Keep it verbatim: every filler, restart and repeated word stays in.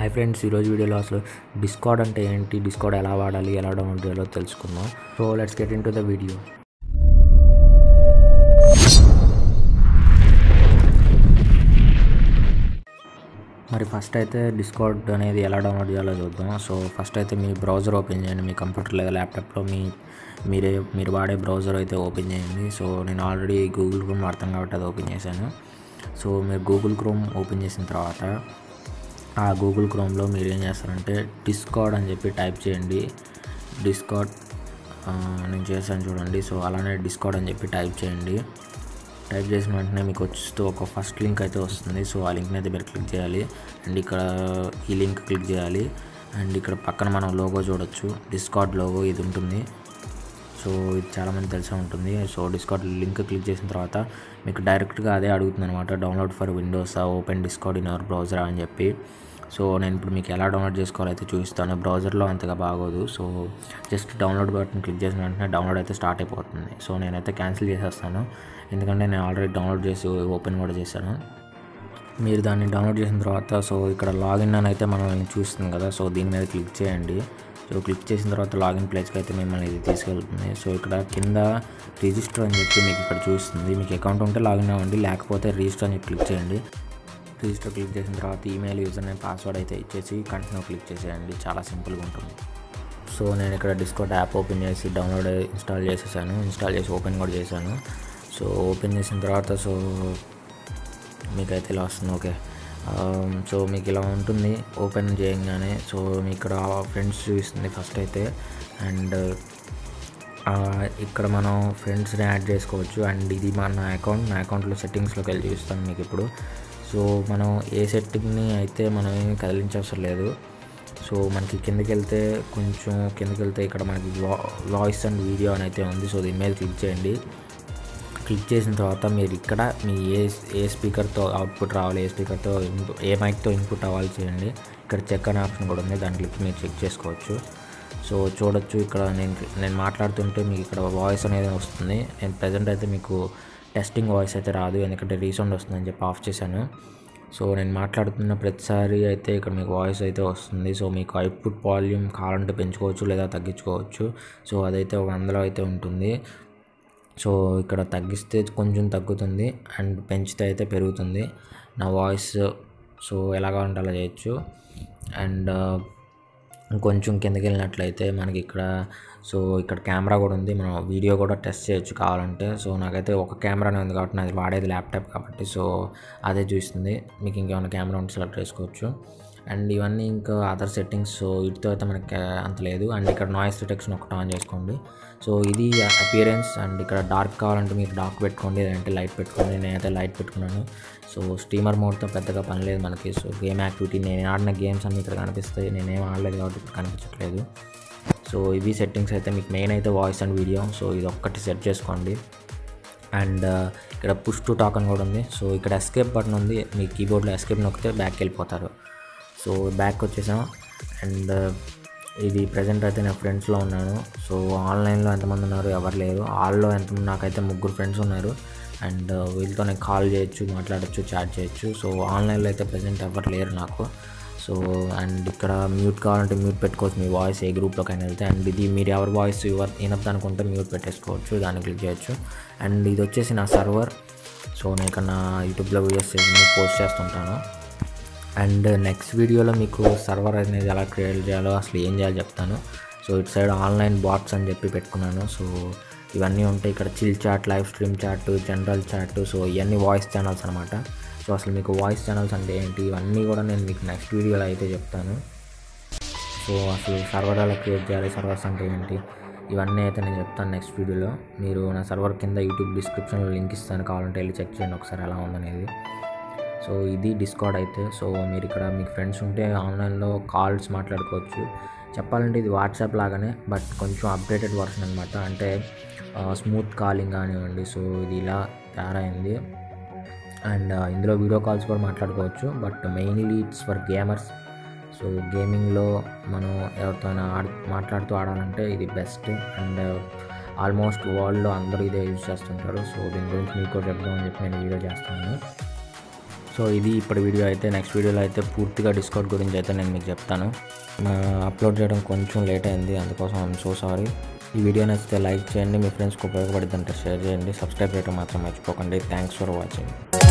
Hi friends, ఈరోజు వీడియోలో అసలు డిస్కార్డ్ అంటే ఏంటి, డిస్కార్డ్ ఎలా వాడాలి, ఎలా డౌన్లోడ్ చేయాలో తెలుసుకుందాం. So let's get into the video. మరి ఫస్ట్ అయితే డిస్కార్డ్ అనేది ఎలా డౌన్లోడ్ చేయాలో చూద్దాం. సో ఫస్ట్ అయితే మీ బ్రౌజర్ ఓపెన్ చేయండి. మీ కంప్యూటర్ లేదా ల్యాప్టాప్లో మీ మీరే మీరు వాడే బ్రౌజర్ అయితే ఓపెన్ చేయండి. సో నేను ఆల్రెడీ గూగుల్ క్రోమ్ వాడతాను కాబట్టి అది ఓపెన్ చేశాను. సో మీరు గూగుల్ క్రోమ్ ఓపెన్ చేసిన తర్వాత ఆ గూగుల్ క్రోమ్లో మీరు ఏం చేస్తారంటే డిస్కార్డ్ అని చెప్పి టైప్ చేయండి. డిస్కార్డ్ నేను చేశాను చూడండి. సో అలానే డిస్కార్డ్ అని చెప్పి టైప్ చేయండి. టైప్ చేసిన వెంటనే మీకు వచ్చేస్తూ ఒక ఫస్ట్ లింక్ అయితే వస్తుంది. సో ఆ లింక్ని అయితే మీరు క్లిక్ చేయాలి. అండ్ ఇక్కడ ఈ లింక్ క్లిక్ చేయాలి. అండ్ ఇక్కడ పక్కన మనం లోగో చూడొచ్చు, డిస్కార్డ్ లోగో ఇది ఉంటుంది. సో ఇది చాలామంది తెలిసే ఉంటుంది. సో డిస్కార్డ్ లింక్ క్లిక్ చేసిన తర్వాత మీకు డైరెక్ట్గా అదే అడుగుతుంది అనమాట, download for Windows open Discord in our browser అని చెప్పి. సో నేను ఇప్పుడు మీకు ఎలా డౌన్లోడ్ చేసుకోవాలో అయితే చూపిస్తాను. బ్రౌజర్లో అంతగా బాగోదు. So just download button click చేసిన వెంటనే డౌన్లోడ్ అయితే స్టార్ట్ అయిపోతుంది. సో నేనైతే క్యాన్సిల్ చేసేస్తాను, ఎందుకంటే నేను ఆల్రెడీ డౌన్లోడ్ చేసి ఓపెన్ కూడా చేశాను. మీరు దాన్ని డౌన్లోడ్ చేసిన తర్వాత సో ఇక్కడ లాగిన్ అని అయితే మనం చూస్తుంది కదా, సో దీని మీద క్లిక్ చేయండి. సో క్లిక్ చేసిన తర్వాత లాగిన్ ప్లేస్కి అయితే మిమ్మల్ని ఇది తీసుకెళ్తుంది. సో ఇక్కడ కింద రిజిస్టర్ అని చెప్పి మీకు ఇక్కడ చూస్తుంది. మీకు అకౌంట్ ఉంటే లాగిన్ అవ్వండి, లేకపోతే రిజిస్టర్ అని క్లిక్ చేయండి. రిజిస్టర్ క్లిక్ చేసిన తర్వాత ఈమెయిల్, యూజర్ నేమ్, పాస్వర్డ్ అయితే ఇచ్చేసి కంటిన్యూ క్లిక్ చేసేయండి. చాలా సింపుల్గా ఉంటుంది. సో నేను ఇక్కడ డిస్కార్డ్ యాప్ ఓపెన్ చేసి డౌన్లోడ్ ఇన్స్టాల్ చేసేసాను. ఇన్స్టాల్ చేసి ఓపెన్ కూడా చేశాను. సో ఓపెన్ చేసిన తర్వాత సో మీకైతే ఇలా వస్తుంది. ఓకే, సో మీకు ఇలా ఉంటుంది. ఓపెన్ చేయగానే సో మీకు ఇక్కడ ఫ్రెండ్స్ చూపిస్తుంది ఫస్ట్ అయితే. అండ్ ఇక్కడ మనం ఫ్రెండ్స్ని యాడ్ చేసుకోవచ్చు. అండ్ ఇది మన అకౌంట్, నా అకౌంట్లో సెట్టింగ్స్లోకి వెళ్ళి చూస్తాను మీకు ఇప్పుడు. సో మనం ఏ సెట్టింగ్ని అయితే మనం ఏమి కదిలించవసరం లేదు. సో మనకి కిందకి వెళ్తే కొంచెం కిందకి వెళ్తే ఇక్కడ మనకి వాయిస్ అండ్ వీడియో అని అయితే ఉంది. సో దీని మీద క్లిక్ చేయండి. క్లిక్ చేసిన తర్వాత మీరు ఇక్కడ మీ ఏ ఏ స్పీకర్తో అవుట్పుట్ రావాలి, ఏ స్పీకర్తో ఇన్పుట్, ఏ మైక్తో ఇన్పుట్ అవ్వాలి చేయండి. ఇక్కడ చెక్ అనే ఆప్షన్ కూడా ఉంది, దాని క్లిక్ మీరు చెక్ చేసుకోవచ్చు. సో చూడొచ్చు ఇక్కడ నేను నేను మాట్లాడుతుంటే మీకు ఇక్కడ వాయిస్ అనేది వస్తుంది. నేను ప్రజెంట్ అయితే మీకు టెస్టింగ్ వాయిస్ అయితే రాదు, ఎందుకంటే రీసౌండ్ వస్తుందని చెప్పి ఆఫ్ చేశాను. సో నేను మాట్లాడుతున్న ప్రతిసారి అయితే ఇక్కడ మీకు వాయిస్ అయితే వస్తుంది. సో మీకు అవుట్పుట్ వాల్యూమ్ కావాలంటే పెంచుకోవచ్చు, లేదా తగ్గించుకోవచ్చు. సో అదైతే ఒక వందలో అయితే ఉంటుంది. సో ఇక్కడ తగ్గిస్తే కొంచెం తగ్గుతుంది, అండ్ పెంచితే అయితే పెరుగుతుంది నా వాయిస్. సో ఎలా కావాలంటే అలా చేయొచ్చు. అండ్ కొంచెం కిందకి వెళ్ళినట్లయితే మనకి ఇక్కడ సో ఇక్కడ కెమెరా కూడా ఉంది, మనం వీడియో కూడా టెస్ట్ చేయొచ్చు కావాలంటే. సో నాకైతే ఒక కెమెరానే ఉంది కాబట్టి, నాది వాడేది ల్యాప్టాప్ కాబట్టి సో అదే చూస్తుంది. మీకు ఇంకేమైనా కెమెరా ఉంటే సెలెక్ట్ చేసుకోవచ్చు. అండ్ ఇవన్నీ ఇంకా అదర్ సెట్టింగ్స్. సో వీటితో అయితే మనకి అంత లేదు. అండ్ ఇక్కడ నాయిస్ డిటెక్షన్ ఒకటి ఆన్ చేసుకోండి. సో ఇది అపియరెన్స్. అండ్ ఇక్కడ డార్క్ కావాలంటే మీరు డార్క్ పెట్టుకోండి, లేదంటే లైట్ పెట్టుకోండి. నేనైతే లైట్ పెట్టుకున్నాను. సో స్టీమర్ మోడ్తో పెద్దగా పని లేదు మనకి. సో గేమ్ యాక్టివిటీ, నేను ఆడిన గేమ్స్ అన్నీ ఇక్కడ కనిపిస్తాయి. నేనేం ఆడలేదు కాబట్టి ఇక్కడ కనిపించట్లేదు. సో ఇవి సెట్టింగ్స్ అయితే మీకు. మెయిన్ అయితే వాయిస్ అండ్ వీడియో, సో ఇది ఒక్కటి సెట్ చేసుకోండి. అండ్ ఇక్కడ పుష్ టు టాక్ అని కూడా ఉంది. సో ఇక్కడ ఎస్కేప్ బటన్ ఉంది. మీ కీబోర్డ్లో ఎస్కేప్ నొక్కితే బ్యాక్కి వెళ్ళిపోతారు. సో బ్యాక్ వచ్చేసాం. అండ్ ఇది ప్రజెంట్ అయితే నేను ఫ్రెండ్స్లో ఉన్నాను. సో ఆన్లైన్లో ఎంతమంది ఉన్నారు, ఎవరు లేరు. ఆల్లో ఎంతమంది, నాకైతే ముగ్గురు ఫ్రెండ్స్ ఉన్నారు. అండ్ వీళ్ళతో నేను కాల్ చేయొచ్చు, మాట్లాడచ్చు, చాట్ చేయొచ్చు. సో ఆన్లైన్లో అయితే ప్రజెంట్ ఎవరు లేరు నాకు. సో అండ్ ఇక్కడ మ్యూట్ కావాలంటే మ్యూట్ పెట్టుకోవచ్చు, మీ వాయిస్ ఏ గ్రూప్లోకైనా వెళ్తే. అండ్ ఇది మీరు ఎవరి వాయిస్ ఎవరు వినద్దు అనుకుంటే మ్యూట్ పెట్టేసుకోవచ్చు, దాన్ని క్లిక్ చేయొచ్చు. అండ్ ఇది వచ్చేసి నా సర్వర్. సో నేను ఇక్కడ నా యూట్యూబ్లో వీడియోస్ పోస్ట్ చేస్తుంటాను. అండ్ నెక్స్ట్ వీడియోలో మీకు సర్వర్ అనేది ఎలా క్రియేట్ చేయాలో, అసలు ఏం చేయాలో చెప్తాను. సో ఇటు సైడ్ ఆన్లైన్ బాట్స్ అని చెప్పి పెట్టుకున్నాను. సో ఇవన్నీ ఉంటాయి. ఇక్కడ chill chat, live stream chat, general chat, so ఇవన్నీ వాయిస్ ఛానల్స్ అనమాట. సో అసలు మీకు వాయిస్ ఛానల్స్ అంటే ఏంటి, ఇవన్నీ కూడా నేను మీకు నెక్స్ట్ వీడియోలో అయితే చెప్తాను. సో అసలు సర్వర్ ఎలా క్రియేట్ చేయాలి, సర్వర్స్ అంటే ఏంటి, ఇవన్నీ అయితే నేను చెప్తాను నెక్స్ట్ వీడియోలో. మీరు నా సర్వర్ కింద యూట్యూబ్ డిస్క్రిప్షన్లో లింక్ ఇస్తాను, కావాలంటే వెళ్ళి చెక్ చేయండి ఒకసారి ఎలా ఉందనేది. సో ఇది డిస్కార్డ్ అయితే. సో మీరు ఇక్కడ మీకు ఫ్రెండ్స్ ఉంటే ఆన్లైన్లో కాల్స్ మాట్లాడుకోవచ్చు. చెప్పాలంటే ఇది వాట్సాప్ లాగానే, బట్ కొంచెం అప్డేటెడ్ వర్షన్ అనమాట. అంటే స్మూత్ కాలింగ్ కానివ్వండి. సో ఇది ఇలా తయారైంది. అండ్ ఇందులో వీడియో కాల్స్ కూడా మాట్లాడుకోవచ్చు, but mainly it's for gamers. So గేమింగ్లో మనం ఎవరితోనైనా ఆడు మాట్లాడుతూ ఆడాలంటే ఇది బెస్ట్. అండ్ ఆల్మోస్ట్ వరల్డ్లో అందరూ ఇదే యూజ్ చేస్తుంటారు. సో దీని గురించి మీకు చెప్దామని చెప్పి నేను వీడియో చేస్తున్నాను. సో ఇది ఇప్పటి వీడియో అయితే. నెక్స్ట్ వీడియోలో అయితే పూర్తిగా డిస్కార్డ్ గురించి అయితే నేను మీకు చెప్తాను. అప్లోడ్ చేయడం కొంచెం లేట్ అయింది, అందుకోసం ఐఎమ్ సో సారీ. ఈ వీడియో నచ్చితే లైక్ చేయండి, మీ ఫ్రెండ్స్కి ఉపయోగపడుతుంటే షేర్ చేయండి, సబ్స్క్రైబ్ చేయడం మాత్రం మర్చిపోకండి. Thanks for watching.